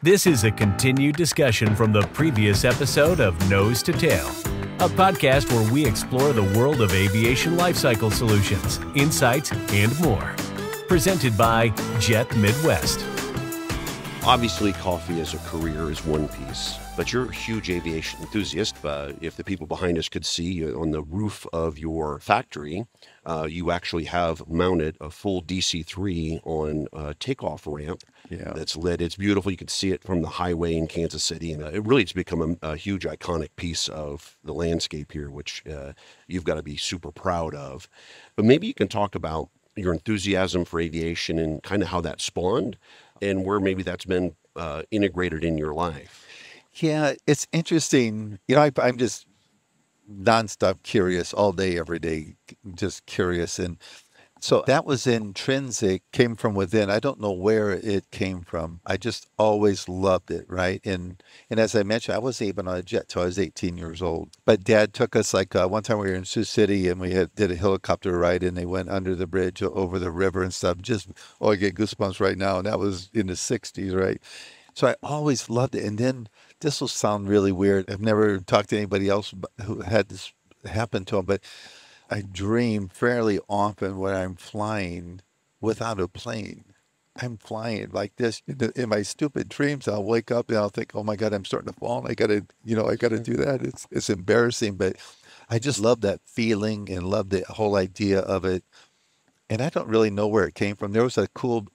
This is a continued discussion from the previous episode of Nose to Tail, a podcast where we explore the world of aviation lifecycle solutions, insights, and more. Presented by Jet Midwest. Obviously, coffee as a career is one piece, but you're a huge aviation enthusiast. If the people behind us could see on the roof of your factory, you actually have mounted a full DC-3 on a takeoff ramp. Yeah. That's lit. It's beautiful. You can see it from the highway in Kansas City. And it really has become a huge iconic piece of the landscape here, which you've got to be super proud of. But maybe you can talk about your enthusiasm for aviation and kind of how that spawned and where maybe that's been integrated in your life. Yeah, it's interesting. You know, I'm just nonstop curious all day, every day, just curious. And so that was intrinsic, came from within. I don't know where it came from. I just always loved it, right? And as I mentioned, I wasn't even on a jet till I was 18 years old. But Dad took us, like, one time we were in Sioux City and we did a helicopter ride, and they went under the bridge over the river and stuff. Just, oh, I get goosebumps right now. And that was in the 60s, right? So I always loved it. And then this will sound really weird. I've never talked to anybody else who had this happen to them, but I dream fairly often when I'm flying without a plane. I'm flying like this. In my stupid dreams, I'll wake up and I'll think, oh my God, I'm starting to fall. I got to, you know, I got to do that. It's embarrassing, but I just love that feeling and love the whole idea of it. And I don't really know where it came from. There was a cool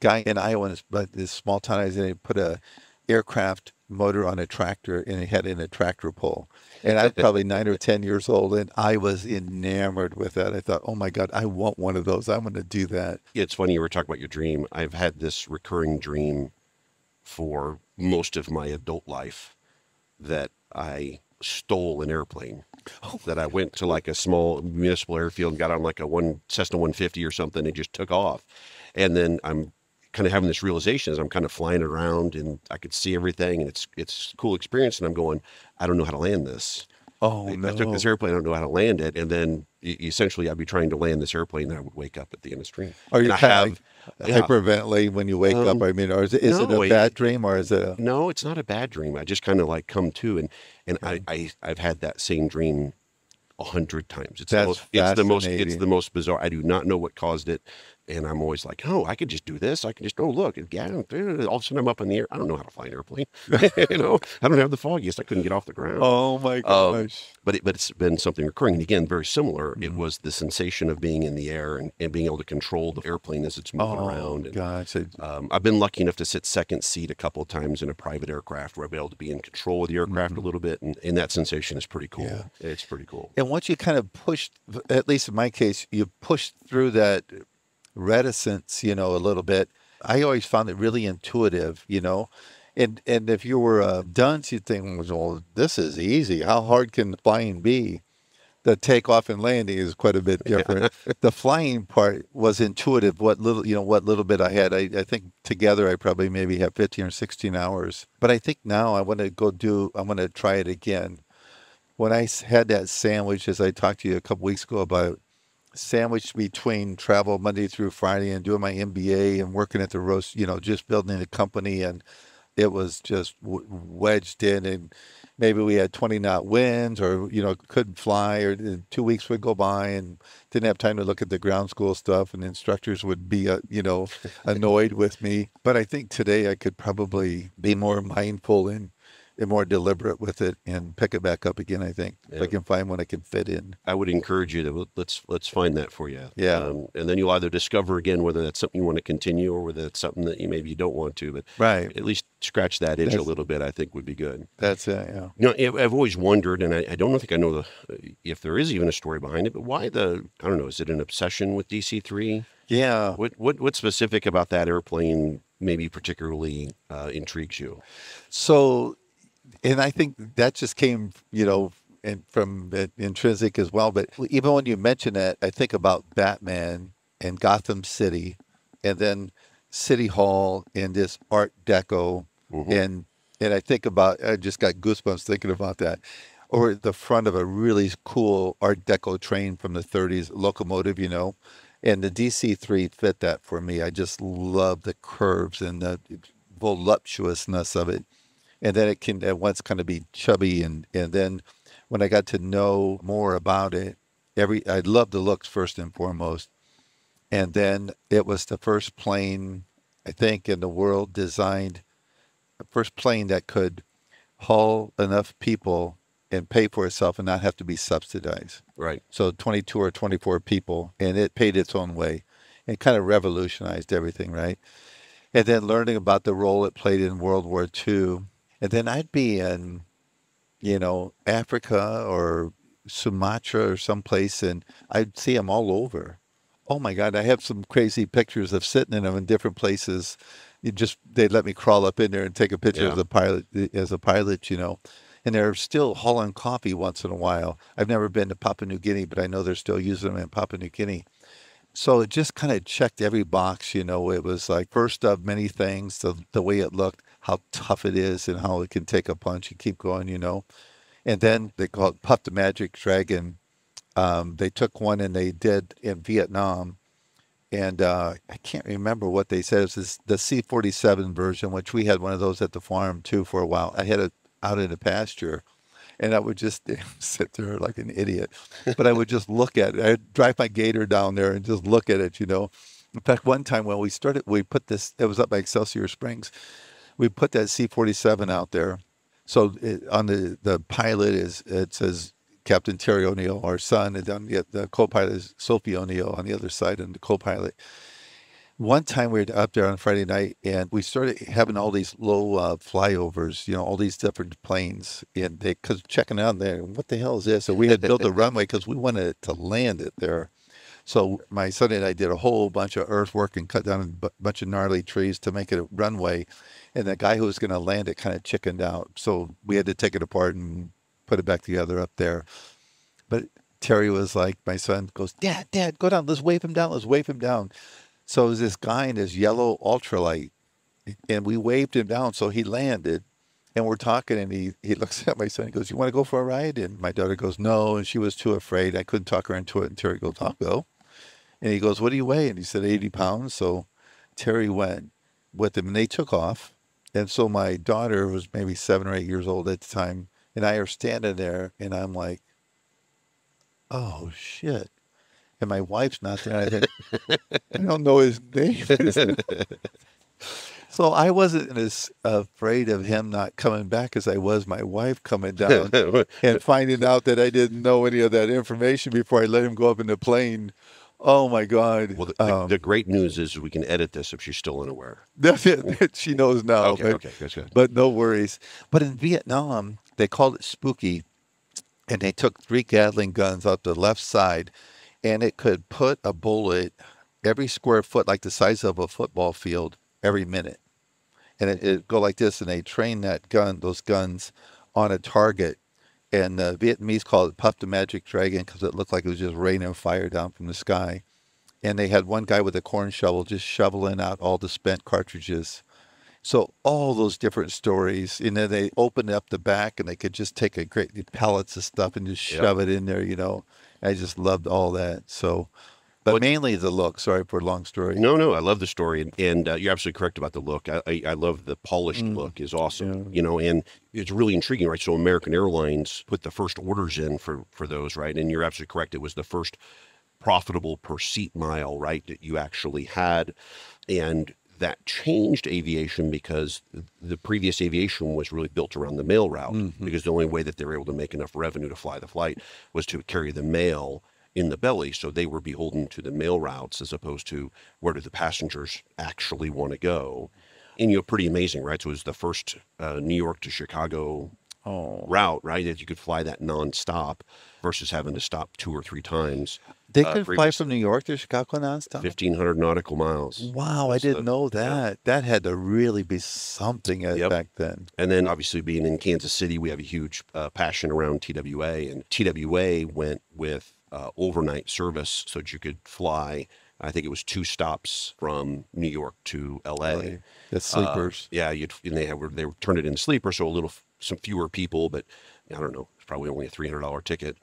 guy in Iowa, this small town I was in, he put a aircraft motor on a tractor, and it had in a tractor pull. And I was probably 9 or 10 years old, and I was enamored with that. I thought, oh my God, I want one of those. I'm going to do that. It's funny you were talking about your dream. I've had this recurring dream for most of my adult life that I stole an airplane. Oh. That I went to like a small municipal airfield and got on like a Cessna 150 or something and just took off. And then I'm kind of having this realization as I'm kind of flying around and I could see everything, and it's a cool experience. And I'm going, I don't know how to land this. Oh, I took this airplane. I don't know how to land it. And then essentially I'd be trying to land this airplane and I would wake up at the end of the stream. Are you kind of hyperventilating when you wake up? I mean, or is it a bad dream, or is it a... No, it's not a bad dream. I just kind of like come to, and I've had that same dream 100 times. It's the most bizarre. I do not know what caused it. And I'm always like, oh, I could just do this. I can just, oh, look. Yeah, all of a sudden I'm up in the air. I don't know how to fly an airplane. You know, I don't have the foggiest. I couldn't get off the ground. Oh, my gosh. But it's been something recurring. And again, very similar. Mm-hmm. It was the sensation of being in the air and being able to control the airplane as it's moving around. And, gosh. I've been lucky enough to sit second seat a couple of times in a private aircraft where I've been able to be in control of the aircraft a little bit. And that sensation is pretty cool. Yeah. It's pretty cool. And once you kind of pushed, at least in my case, you pushed through that reticence, you know, a little bit. I always found it really intuitive, you know, and if you were dunce, you'd think, well, this is easy. How hard can flying be? The takeoff and landing is quite a bit different. Yeah. The flying part was intuitive. What little bit I had, I think together I probably maybe have 15 or 16 hours. But I think now I want to try it again. When I had that sandwich, as I talked to you a couple weeks ago about, sandwiched between travel Monday through Friday and doing my MBA and working at the roast, you know, just building a company, and it was just wedged in, and maybe we had 20 knot winds, or, you know, couldn't fly, or 2 weeks would go by and didn't have time to look at the ground school stuff, and instructors would be, you know, annoyed with me. But I think today I could probably be more mindful and more deliberate with it and pick it back up again, I think. Yeah. If I can find one I can fit in. I would encourage you to let's find that for you. Yeah. And then you'll either discover again whether that's something you want to continue or whether it's something that you maybe you don't want to, but right. At least scratch that itch a little bit, I think would be good. That's it, yeah. You know, I've always wondered, and I don't think I know if there is even a story behind it, but why I don't know, is it an obsession with DC-3? Yeah. What's specific about that airplane maybe particularly intrigues you? So... And I think that just came, you know, from intrinsic as well. But even when you mention that, I think about Batman and Gotham City, and then City Hall and this Art Deco. Mm-hmm. And I think about, I just got goosebumps thinking about that. Or the front of a really cool Art Deco train from the 30s, locomotive, you know. And the DC-3 fit that for me. I just love the curves and the voluptuousness of it. And then it can at once kind of be chubby. And then when I got to know more about it, I loved the looks first and foremost. And then it was the first plane, I think, in the world designed, the first plane that could haul enough people and pay for itself and not have to be subsidized. Right. So 22 or 24 people, and it paid its own way. It kind of revolutionized everything, right? And then learning about the role it played in World War II. And then I'd be in, you know, Africa or Sumatra or someplace, and I'd see them all over. Oh my God, I have some crazy pictures of sitting in them in different places. They'd let me crawl up in there and take a picture of the pilot, you know. And they're still hauling coffee once in a while. I've never been to Papua New Guinea, but I know they're still using them in Papua New Guinea. So it just kind of checked every box, you know. It was like first of many things, the way it looked, how tough it is and how it can take a punch and keep going, you know. And then they call it Puff the Magic Dragon. They took one and they did in Vietnam. And I can't remember what they said. It was the C-47 version, which we had one of those at the farm too for a while. I had it out in the pasture, and I would just sit there like an idiot. But I would just look at it. I'd drive my gator down there and just look at it, you know. In fact, one time when we started, we put this, it was up by Excelsior Springs. We put that C-47 out there. So it, on the pilot, it says Captain Terry O'Neill, our son, and on the co-pilot is Sophie O'Neill on the other side, and the co-pilot. One time we were up there on Friday night, and we started having all these low flyovers, you know, all these different planes, and they cause checking out there, what the hell is this? So we had built a runway because we wanted to land it there. So my son and I did a whole bunch of earthwork and cut down a bunch of gnarly trees to make it a runway. And the guy who was going to land it kind of chickened out, so we had to take it apart and put it back together up there. But Terry was like, my son goes, Dad, go down, let's wave him down, let's wave him down. So it was this guy in his yellow ultralight, and we waved him down, so he landed, and we're talking, and he looks at my son and goes, you want to go for a ride? And my daughter goes, no, and she was too afraid. I couldn't talk her into it, and Terry goes, I'll go. And he goes, what do you weigh? And he said, 80 pounds. So Terry went with him, and they took off. And so my daughter was maybe 7 or 8 years old at the time, and I are standing there, and I'm like, oh, shit. And my wife's not there. I think, I don't know his name. So I wasn't as afraid of him not coming back as I was my wife coming down and finding out that I didn't know any of that information before I let him go up in the plane. Oh, my God. Well, the great news is we can edit this if she's still unaware. That's it. She knows now. Okay, that's good. But no worries. But in Vietnam, they called it Spooky, and they took 3 Gatling guns out the left side. And it could put a bullet every square foot, like the size of a football field, every minute. And it'd go like this, and they train that gun, those guns, on a target. And the Vietnamese called it Puff the Magic Dragon because it looked like it was just raining fire down from the sky. And they had one guy with a corn shovel just shoveling out all the spent cartridges. So all those different stories, and then they opened up the back, and they could just take a great pallets of stuff and just shove it in there, you know. I just loved all that. So, but mainly the look. Sorry for a long story. No, I love the story, and you're absolutely correct about the look. I love the polished look is awesome. Yeah. You know, and it's really intriguing, right? So American Airlines put the first orders in for those, right? And you're absolutely correct. It was the first profitable per seat mile, right, that you actually had, and that changed aviation because the previous aviation was really built around the mail route because the only way that they were able to make enough revenue to fly the flight was to carry the mail in the belly. So they were beholden to the mail routes as opposed to where do the passengers actually want to go. And, you know, pretty amazing, right? So it was the first New York to Chicago route, right? That you could fly that nonstop versus having to stop 2 or 3 times. They could fly from New York to Chicago nonstop? 1,500 nautical miles. Wow, I didn't know that. Yeah. That had to really be something back then. And then obviously being in Kansas City, we have a huge passion around TWA. And TWA went with overnight service so that you could fly, I think it was 2 stops from New York to L.A. That's sleepers. And they turned it into sleeper, so some fewer people, but I don't know, it's probably only a $300 ticket.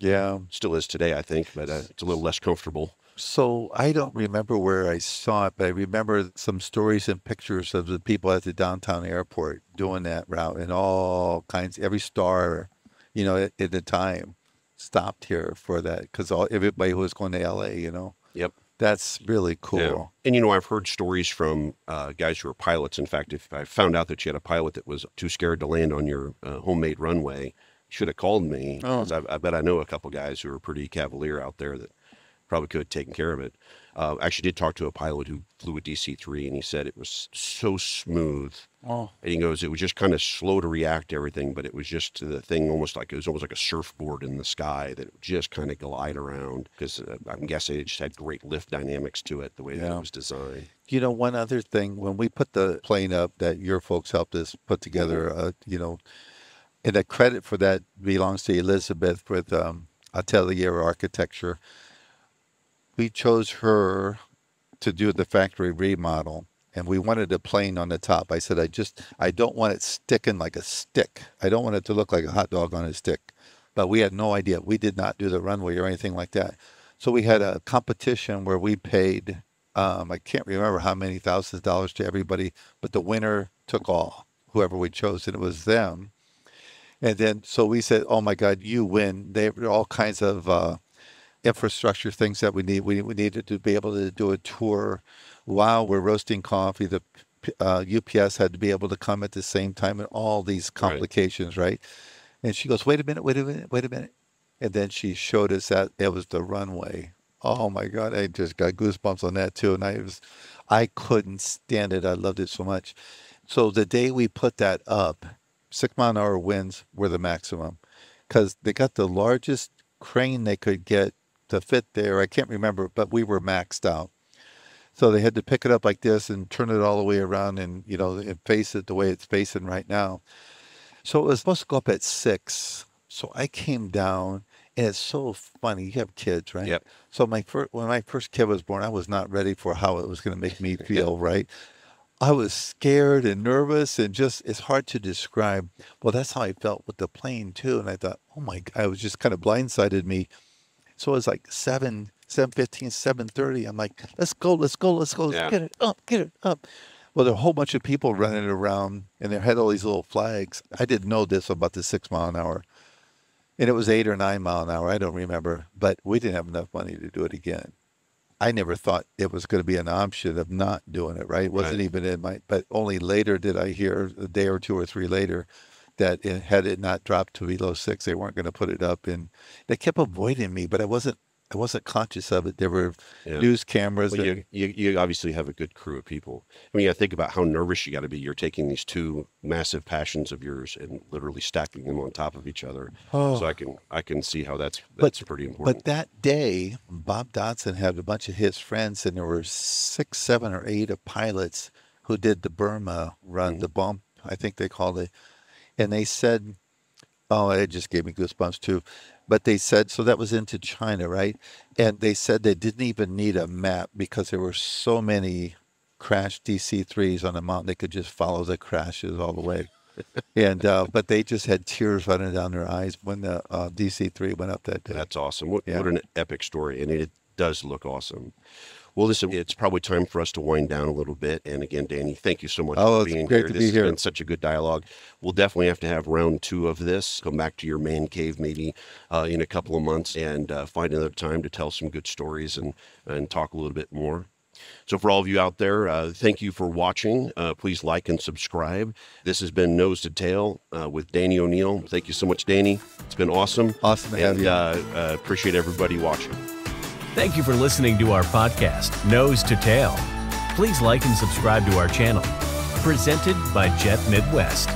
Yeah. Still is today, I think, but it's a little less comfortable. So I don't remember where I saw it, but I remember some stories and pictures of the people at the downtown airport doing that route, and all kinds, every star, you know, at the time stopped here for that, because everybody who was going to LA, you know. Yep. That's really cool. Yeah. And, you know, I've heard stories from guys who are pilots. In fact, if I found out that you had a pilot that was too scared to land on your homemade runway, you should have called me. Oh. 'Cause I bet I know a couple guys who are pretty cavalier out there that probably could have taken care of it. I actually did talk to a pilot who flew a DC-3, and he said it was so smooth. Oh. And he goes, it was just kind of slow to react to everything, but it was just the thing, almost like it was almost like a surfboard in the sky that it would just kind of glide around, because I'm guessing it just had great lift dynamics to it, the way that it was designed. You know, one other thing, when we put the plane up that your folks helped us put together, you know, and the credit for that belongs to Elizabeth with Atelier Architecture. We chose her to do the factory remodel, and we wanted a plane on the top. I said, I don't want it sticking like a stick. I don't want it to look like a hot dog on a stick. But we had no idea. We did not do the runway or anything like that. So we had a competition where we paid, I can't remember how many thousands of dollars to everybody, but the winner took all, whoever we chose, and it was them. And then, so we said, oh my God, you win. They were all kinds of, infrastructure things that we need. We needed to be able to do a tour while we're roasting coffee. The UPS had to be able to come at the same time, and all these complications, right? And she goes, wait a minute, wait a minute, wait a minute. And then she showed us that it was the runway. Oh my God, I just got goosebumps on that too. And I couldn't stand it. I loved it so much. So the day we put that up, 6 mile an hour winds were the maximum, because they got the largest crane they could get to fit there. I can't remember, but we were maxed out. So they had to pick it up like this and turn it all the way around, and, you know, and face it the way it's facing right now. So it was supposed to go up at 6. So I came down, and it's so funny. You have kids, right? Yep. So when my first kid was born, I was not ready for how it was going to make me feel, right? I was scared and nervous, and just, it's hard to describe. Well, that's how I felt with the plane too. And I thought, oh my God, it was just kind of blindsided me. So it was like 7:15, 7:30. I'm like, let's go, let's go, let's go. Yeah. Get it up, get it up. Well, there are a whole bunch of people running around, and they had all these little flags. I didn't know this about the 6 mile an hour. And it was 8 or 9 mile an hour. I don't remember, but we didn't have enough money to do it again. I never thought it was going to be an option of not doing it, right? It wasn't even in my, but only later did I hear, a day or 2 or 3 later, that it, had it not dropped to below 6, they weren't going to put it up. And they kept avoiding me, but I wasn't conscious of it. There were news cameras. Well, you obviously have a good crew of people. I mean, you got to think about how nervous you got to be. You're taking these two massive passions of yours and literally stacking them on top of each other. Oh. So I can see how that's pretty important. But that day, Bob Dodson had a bunch of his friends, and there were 6, 7, or 8 of pilots who did the Burma run, the bump, I think they called it. And they said, oh, it just gave me goosebumps too. But they said, so that was into China, right? And they said they didn't even need a map, because there were so many crashed DC-3s on the mountain, they could just follow the crashes all the way. And but they just had tears running down their eyes when the DC-3 went up that day. That's awesome. What an epic story. And it does look awesome. Well, listen, it's probably time for us to wind down a little bit. And again, Danny, thank you so much for being here. This has been such a good dialogue. We'll definitely have to have round 2 of this. Come back to your man cave maybe in a couple of months, and find another time to tell some good stories and talk a little bit more. So for all of you out there, thank you for watching. Please like and subscribe. This has been Nose to Tail with Danny O'Neill. Thank you so much, Danny. It's been awesome. Awesome to have you. Appreciate everybody watching. Thank you for listening to our podcast, Nose to Tail. Please like and subscribe to our channel. Presented by Jet Midwest.